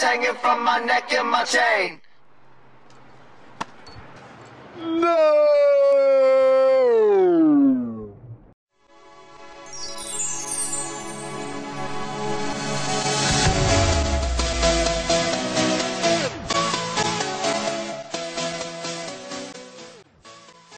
Hanging from my neck and my chain. No!